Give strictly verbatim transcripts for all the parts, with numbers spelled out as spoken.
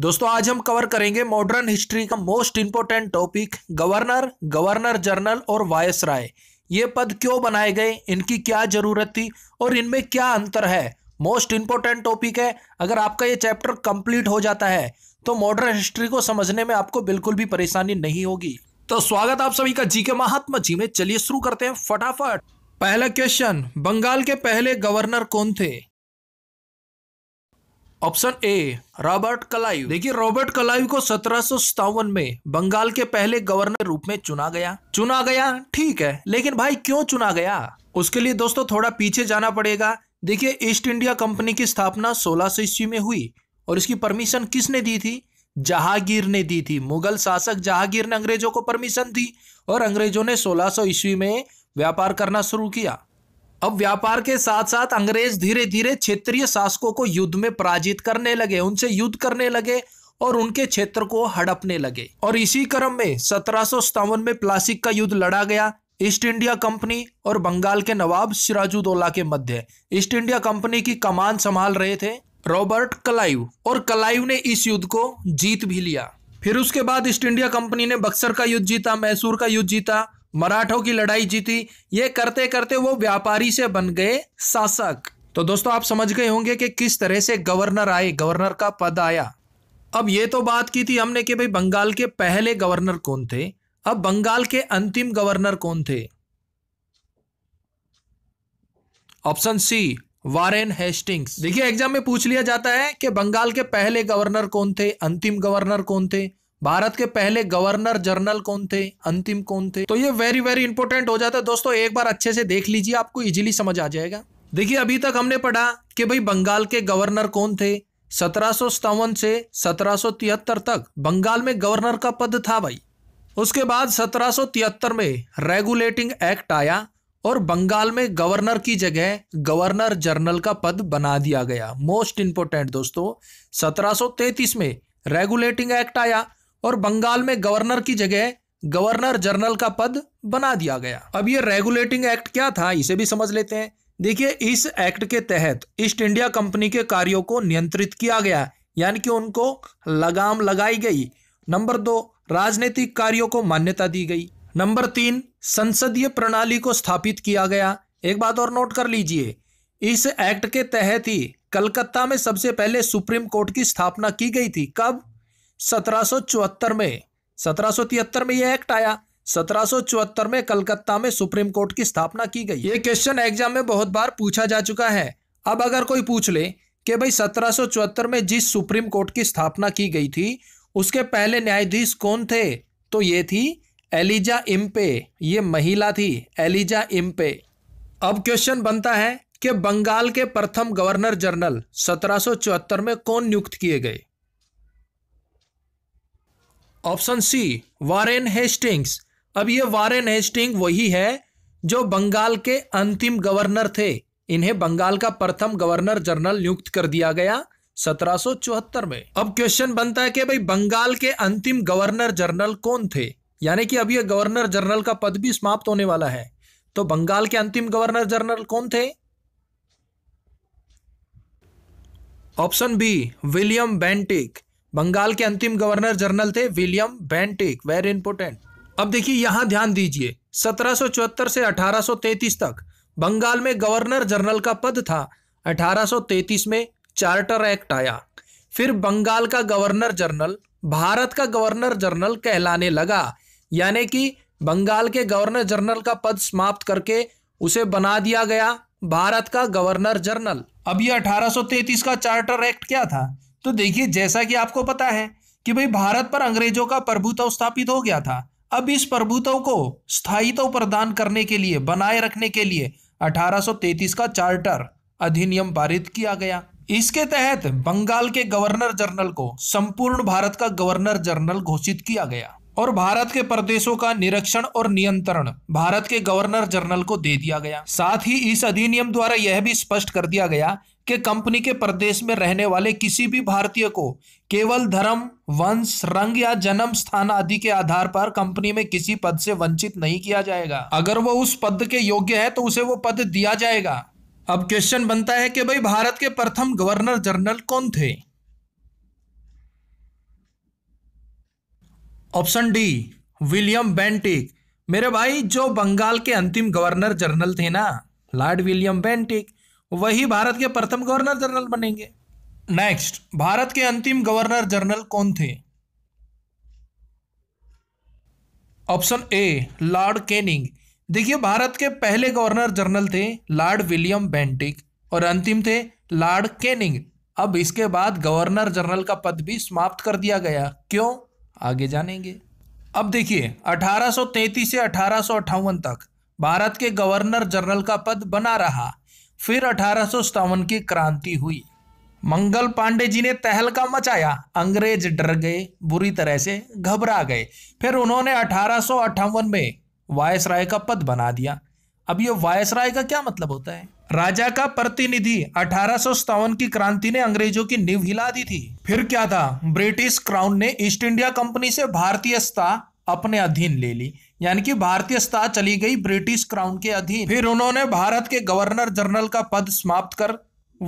दोस्तों आज हम कवर करेंगे मॉडर्न हिस्ट्री का most important topic governor, governor general और वायसराय। ये पद क्यों बनाए गए, इनकी क्या जरूरत थी और इनमें क्या अंतर है। मोस्ट इंपोर्टेंट टॉपिक है। अगर आपका ये चैप्टर कंप्लीट हो जाता है तो मॉडर्न हिस्ट्री को समझने में आपको बिल्कुल भी परेशानी नहीं होगी। तो स्वागत आप सभी का जीके महात्मा जी में। चलिए शुरू करते हैं फटाफट। पहला क्वेश्चन, बंगाल के पहले गवर्नर कौन थे? Option A Robert Clive. देखिए रॉबर्ट क्लाइव को सत्रह सौ सत्तावन में बंगाल के पहले गवर्नर के रूप में चुना गया। चुना गया ठीक है, लेकिन भाई क्यों चुना गया, उसके लिए दोस्तों थोड़ा पीछे जाना पड़ेगा। देखिए ईस्ट इंडिया कंपनी की स्थापना सोलह सौ ईस्वी में हुई और इसकी परमिशन किसने दी थी? जहांगीर ने दी थी। मुगल शासक जहांगीर ने अंग्रेजों को परमिशन दी और अंग्रेजों ने सोलह सौ ईस्वी में व्यापार करना शुरू किया। अब व्यापार के साथ साथ अंग्रेज धीरे धीरे क्षेत्रीय शासकों को युद्ध में पराजित करने लगे, उनसे युद्ध करने लगे और उनके क्षेत्र को हड़पने लगे। और इसी क्रम में सत्रह सौ सत्तावन में प्लासी का युद्ध लड़ा गया ईस्ट इंडिया कंपनी और बंगाल के नवाब सिराजुद्दौला के मध्य। ईस्ट इंडिया कंपनी की कमान संभाल रहे थे रॉबर्ट क्लाइव और क्लाइव ने इस युद्ध को जीत भी लिया। फिर उसके बाद ईस्ट इंडिया कंपनी ने बक्सर का युद्ध जीता, मैसूर का युद्ध जीता, मराठों की लड़ाई जीती। ये करते करते वो व्यापारी से बन गए शासक। तो दोस्तों आप समझ गए होंगे कि किस तरह से गवर्नर आए, गवर्नर का पद आया। अब ये तो बात की थी हमने कि भाई बंगाल के पहले गवर्नर कौन थे। अब बंगाल के अंतिम गवर्नर कौन थे? Option C Warren Hastings. देखिए एग्जाम में पूछ लिया जाता है कि बंगाल के पहले गवर्नर कौन थे, अंतिम गवर्नर कौन थे, भारत के पहले गवर्नर जनरल कौन थे, अंतिम कौन थे। तो ये वेरी वेरी इंपॉर्टेंट हो जाता है दोस्तों, एक बार अच्छे से देख लीजिए, आपको इजीली समझ आ जाएगा। देखिए अभी तक हमने पढ़ा कि भाई बंगाल के गवर्नर कौन थे। सत्रह सौ सत्तावन से सत्रह सौ तिहत्तर तक बंगाल में गवर्नर का पद था भाई। उसके बाद सत्रह सौ तिहत्तर में रेगुलेटिंग एक्ट आया और बंगाल में गवर्नर की जगह गवर्नर जनरल का पद बना दिया गया। मोस्ट इंपोर्टेंट दोस्तों, सत्रह सौ तैंतीस में रेगुलेटिंग एक्ट आया और बंगाल में गवर्नर की जगह गवर्नर जनरल का पद बना दिया गया। अब ये रेगुलेटिंग एक्ट क्या था, इसे भी समझ लेते हैं। देखिए इस एक्ट के तहत ईस्ट इंडिया कंपनी के कार्यों को नियंत्रित किया गया, यानी कि उनको लगाम लगाई गई। नंबर दो, राजनीतिक कार्यों को मान्यता दी गई। नंबर तीन, संसदीय प्रणाली को स्थापित किया गया। एक बात और नोट कर लीजिए, इस एक्ट के तहत ही कलकत्ता में सबसे पहले सुप्रीम कोर्ट की स्थापना की गई थी। कब? सत्रह सौ चौहत्तर में। सत्रह सौ तिहत्तर में यह एक्ट आया, सत्रह सौ चौहत्तर में कलकत्ता में सुप्रीम कोर्ट की स्थापना की गई। ये क्वेश्चन एग्जाम में बहुत बार पूछा जा चुका है। अब अगर कोई पूछ ले कि भाई सत्रह सौ चौहत्तर में जिस सुप्रीम कोर्ट की स्थापना की गई थी उसके पहले न्यायाधीश कौन थे, तो ये थी एलिजा इम्पे। ये महिला थी, एलिजा इम्पे। अब क्वेश्चन बनता है कि बंगाल के प्रथम गवर्नर जनरल सत्रह सौ चौहत्तर में कौन नियुक्त किए गए? Option C Warren Hastings. अब ये वारेन हेस्टिंग वही है जो बंगाल के अंतिम गवर्नर थे। इन्हें बंगाल का प्रथम गवर्नर जनरल नियुक्त कर दिया गया सत्रह सौ चौहत्तर में। अब क्वेश्चन बनता है कि भाई बंगाल के अंतिम गवर्नर जनरल कौन थे, यानी कि अब ये गवर्नर जनरल का पद भी समाप्त होने वाला है। तो बंगाल के अंतिम गवर्नर जनरल कौन थे? Option B William Bentinck. Bengal के अंतिम गवर्नर जनरल थे विलियम बेंटिक, वेरी इंपोर्टेंट। अब देखिए यहां ध्यान दीजिए, सत्रह सौ चौहत्तर से अठारह सौ तैंतीस तक बंगाल में गवर्नर जनरल का पद था। अठारह सौ तैंतीस में चार्टर एक्ट आया, फिर बंगाल का गवर्नर जनरल भारत का गवर्नर जनरल कहलाने लगा, यानी कि बंगाल के गवर्नर जनरल का पद समाप्त करके उसे बना दिया गया भारत का गवर्नर जनरल। अब ये अठारह सौ तैंतीस का चार्टर एक्ट क्या था? तो देखिए जैसा कि आपको पता है कि भाई भारत पर अंग्रेजों का प्रभुत्व स्थापित हो गया था। अब इस प्रभुत्व को स्थायित्व प्रदान करने के लिए, बनाए रखने के लिए अठारह सौ तैंतीस का चार्टर अधिनियम पारित किया गया। इसके तहत बंगाल के गवर्नर जनरल को संपूर्ण भारत का गवर्नर जनरल घोषित किया गया और भारत के प्रदेशों का निरीक्षण और नियंत्रण भारत के गवर्नर जनरल को दे दिया गया। साथ ही इस अधिनियम द्वारा यह भी स्पष्ट कर दिया गया कि कंपनी के प्रदेश में रहने वाले किसी भी भारतीय को केवल धर्म, वंश, रंग या जन्म स्थान आदि के आधार पर कंपनी में किसी पद से वंचित नहीं किया जाएगा। अगर वो उस पद के योग्य है तो उसे वो पद दिया जाएगा। अब क्वेश्चन बनता है कि भाई भारत के प्रथम गवर्नर जनरल कौन थे? Option D William Bentinck. मेरे भाई जो बंगाल के अंतिम गवर्नर जनरल थे ना लॉर्ड विलियम बेंटिक, वही भारत के प्रथम गवर्नर जनरल बनेंगे। नेक्स्ट, भारत के अंतिम गवर्नर जनरल कौन थे? Option A Lord Canning. देखिए भारत के पहले गवर्नर जनरल थे लॉर्ड विलियम बेंटिक और अंतिम थे लॉर्ड कैनिंग। अब इसके बाद गवर्नर जनरल का पद भी समाप्त कर दिया गया, क्यों आगे जानेंगे। अब देखिए अठारह सौ तैंतीस से अठारह सौ अट्ठावन तक भारत के गवर्नर जनरल का पद बना रहा, फिर अठारह सौ सत्तावन की क्रांति हुई, मंगल पांडे जी ने तहलका मचाया, अंग्रेज डर गए, बुरी तरह से घबरा गए, फिर उन्होंने अठारह सौ अट्ठावन में वायसराय का पद बना दिया। अब ये वायसराय का क्या मतलब होता है? राजा का प्रतिनिधि। अठारह सौ सत्तावन की क्रांति ने अंग्रेजों की नींव हिला दी थी। फिर क्या था, ब्रिटिश क्राउन ने ईस्ट इंडिया कंपनी से भारतीयता अपने अधीन ले ली, यानी कि भारतीयता चली गई ब्रिटिश क्राउन के अधीन। फिर उन्होंने भारत के गवर्नर जनरल का पद समाप्त कर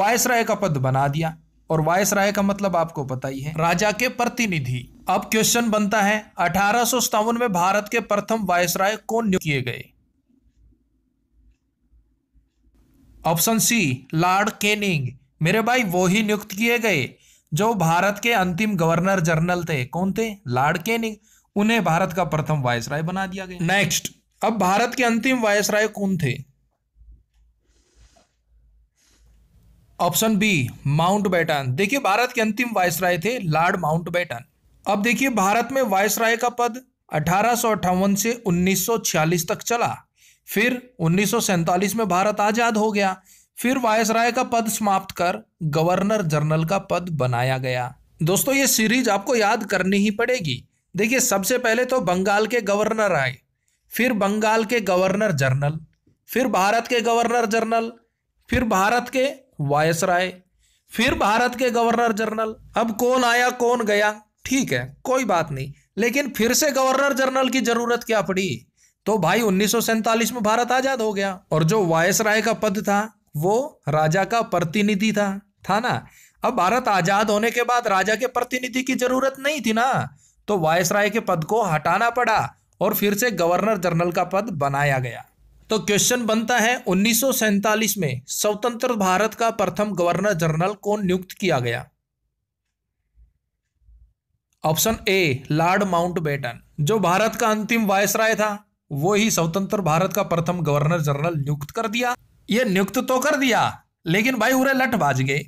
वायसराय का पद बना दिया, और वायसराय का मतलब आपको पता ही है, राजा के प्रतिनिधि। अब क्वेश्चन बनता है अठारह सौ सत्तावन में भारत के प्रथम वायसराय कौन नियुक्त किए गए? Option C Lord Canning. मेरे भाई वो ही नियुक्त किए गए जो भारत के अंतिम गवर्नर जनरल थे। कौन थे? Lord Canning. उन्हें भारत का प्रथम वायसराय बना दिया गया। नेक्स्ट, अब भारत के अंतिम वायसराय कौन थे? Option B Mountbatten. देखिए भारत के अंतिम वायसराय थे लॉर्ड माउंटबेटन। अब देखिए भारत में वायसराय का पद अठारह सौ अट्ठावन से उन्नीस सौ छियालीस तक चला, फिर उन्नीस सौ सैंतालीस में भारत आजाद हो गया, फिर वायसराय का पद समाप्त कर गवर्नर जनरल का पद बनाया गया। दोस्तों ये सीरीज आपको याद करनी ही पड़ेगी। देखिए सबसे पहले तो बंगाल के गवर्नर आए, फिर बंगाल के गवर्नर जनरल, फिर भारत के गवर्नर जनरल, फिर भारत के वायसराय, फिर भारत के गवर्नर जनरल। अब कौन आया कौन गया ठीक है कोई बात नहीं, लेकिन फिर से गवर्नर जनरल की जरूरत क्या पड़ी? तो भाई उन्नीस सौ सैंतालीस में भारत आजाद हो गया, और जो वायसराय का पद था वो राजा का प्रतिनिधि था था ना। अब भारत आजाद होने के बाद राजा के प्रतिनिधि की जरूरत नहीं थी ना, तो वायसराय के पद को हटाना पड़ा और फिर से गवर्नर जनरल का पद बनाया गया। तो क्वेश्चन बनता है उन्नीस सौ सैंतालीस में स्वतंत्र भारत का प्रथम गवर्नर जनरल कौन नियुक्त किया गया? Option A Lord Mountbatten. जो भारत का अंतिम वायसराय था वो ही स्वतंत्र भारत का प्रथम गवर्नर जनरल नियुक्त कर दिया। ये नियुक्त तो कर दिया लेकिन भाई उरे लठ बाज गए।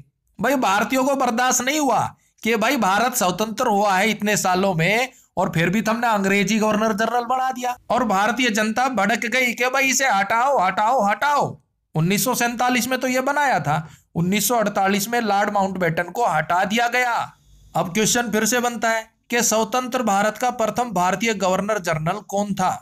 भाई भारतीयों को बर्दाश्त नहीं हुआ कि भाई भारत स्वतंत्र हुआ है इतने सालों में और फिर भी तुमने अंग्रेजी गवर्नर जनरल बना दिया, और भारतीय जनता भड़क गई कि भाई इसे हटाओ हटाओ हटाओ। उन्नीस सौ सैंतालीस में तो ये बनाया था, उन्नीस सौ अड़तालीस में लॉर्ड माउंटबेटन को हटा दिया गया। अब क्वेश्चन फिर से बनता है कि स्वतंत्र भारत का प्रथम भारतीय गवर्नर जनरल कौन था?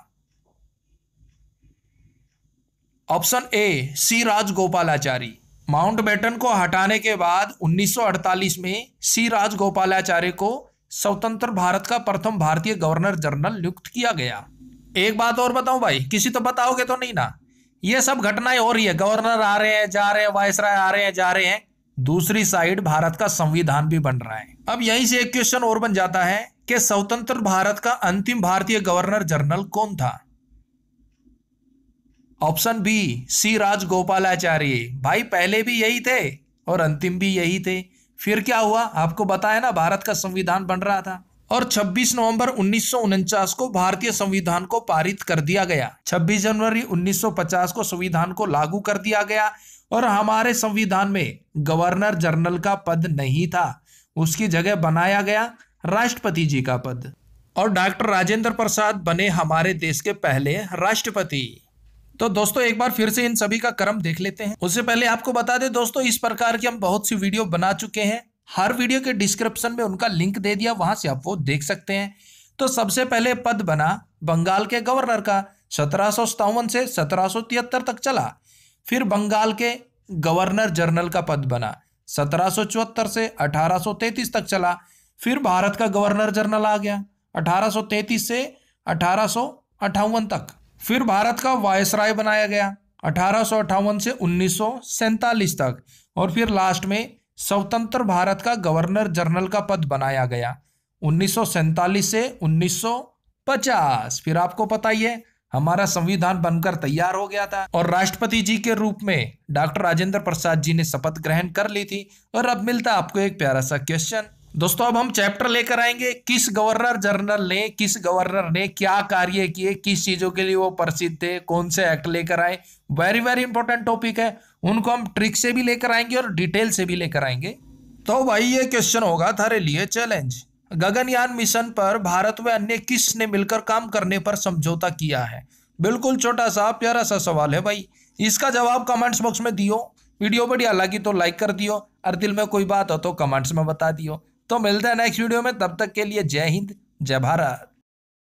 Option A C Rajagopalachari. Mountbatten को हटाने के बाद उन्नीस सौ अड़तालीस में सी राजगोपालाचारी को स्वतंत्र भारत का प्रथम भारतीय गवर्नर जनरल नियुक्त किया गया। एक बात और बताऊं भाई, किसी तो बताओगे तो नहीं ना। ये सब घटनाएं हो रही है, गवर्नर आ रहे हैं जा रहे हैं, वायसराय आ रहे हैं जा रहे हैं, दूसरी साइड भारत का संविधान भी बन रहा है। अब यहीं से एक क्वेश्चन और बन जाता है कि स्वतंत्र भारत का अंतिम भारतीय गवर्नर जनरल कौन था? Option B C Rajagopalachari. भाई पहले भी यही थे और अंतिम भी यही थे, फिर क्या हुआ आपको बताया ना, भारत का संविधान बन रहा था और छब्बीस नवंबर उन्नीस सौ उनचास को भारतीय संविधान को पारित कर दिया गया। छब्बीस जनवरी उन्नीस सौ पचास को संविधान को लागू कर दिया गया, और हमारे संविधान में गवर्नर जनरल का पद नहीं था, उसकी जगह बनाया गया राष्ट्रपति जी का पद, और डॉक्टर राजेंद्र प्रसाद बने हमारे देश के पहले राष्ट्रपति। तो दोस्तों एक बार फिर से इन सभी का क्रम देख लेते हैं। उससे पहले आपको बता दें दोस्तों, इस प्रकार की हम बहुत सी वीडियो बना चुके हैं, हर वीडियो के डिस्क्रिप्शन में उनका लिंक दे दिया, वहां से आप वो देख सकते हैं। तो सबसे पहले पद बना बंगाल के गवर्नर का, सत्रह सौ सत्तावन से सत्रह सौ तिहत्तर तक चला। फिर बंगाल के गवर्नर जनरल का पद बना, सत्रह सौ चौहत्तर से अठारह सौ तैंतीस तक चला। फिर भारत का गवर्नर जनरल आ गया, अठारह सौ तैंतीस से अठारह सौ अट्ठावन तक। फिर भारत का वायसराय बनाया गया अठारह सौ अट्ठावन से उन्नीस सौ सैंतालीस तक, और फिर लास्ट में स्वतंत्र भारत का गवर्नर जनरल का पद बनाया गया उन्नीस सौ सैंतालीस से उन्नीस सौ पचास। फिर आपको पता ही है हमारा संविधान बनकर तैयार हो गया था और राष्ट्रपति जी के रूप में डॉक्टर राजेंद्र प्रसाद जी ने शपथ ग्रहण कर ली थी। और अब मिलता आपको एक प्यारा सा क्वेश्चन। दोस्तों अब हम चैप्टर लेकर आएंगे किस गवर्नर जनरल ने किस गवर्नर ने क्या कार्य किए, किस चीजों के लिए वो प्रसिद्ध थे, कौन से एक्ट लेकर आए। वेरी वेरी इंपॉर्टेंट टॉपिक है, उनको हम ट्रिक से भी लेकर आएंगे और डिटेल से भी लेकर आएंगे। तो भाई ये क्वेश्चन होगा थारे लिए चैलेंज। गगनयान मिशन पर भारत में अन्य किसने मिलकर काम करने पर समझौता किया है? बिल्कुल छोटा सा प्यारा सा सवाल है भाई। इसका जवाब कमेंट्स बॉक्स में दियो। वीडियो बढ़िया लगी तो लाइक कर दियो और दिल में कोई बात हो तो कमेंट्स में बता दियो। तो मिलते हैं नेक्स्ट वीडियो में, तब तक के लिए जय हिंद जय भारत।